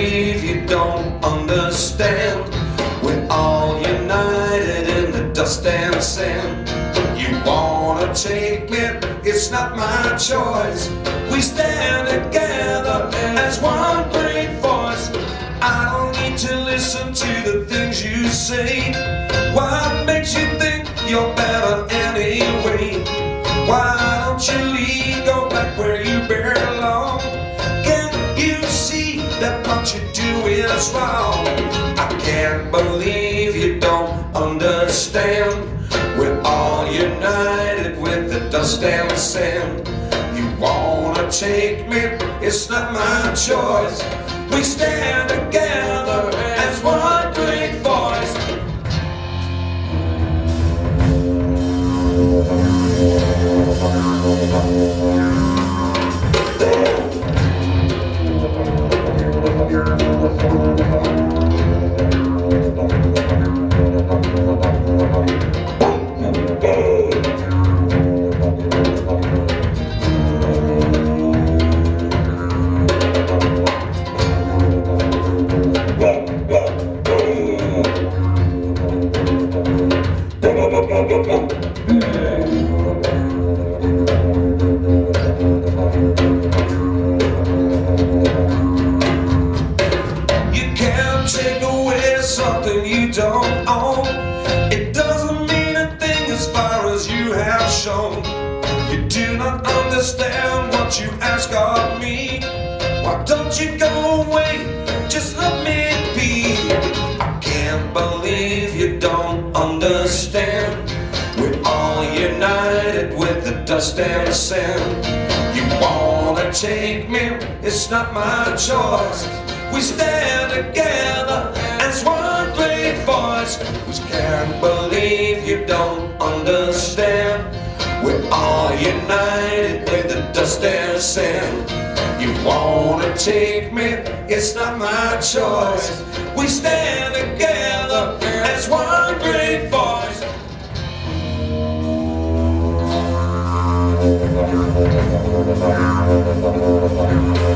believe you don't understand. We're all united in the dust and sand. You wanna take it, it's not my choice. We stand together as one great voice. I don't need to listen to the things you say. What makes you think you're better anyway? Why don't you leave, go back where you belong? Can't you see that what you do is wrong? I can't believe you don't understand. We're all united with the dust and sand. You wanna take me, it's not my choice. We stand together as one great voice. Something you don't own. It doesn't mean a thing as far as you have shown. You do not understand what you ask of me. Why don't you go away? Just let me be. I can't believe you don't understand. We're all united with the dust and the sand. You wanna take me? It's not my choice. We stand together as one great voice. We can't believe you don't understand. We're all united with the dust and sand. You wanna take me? It's not my choice. We stand together as one great voice.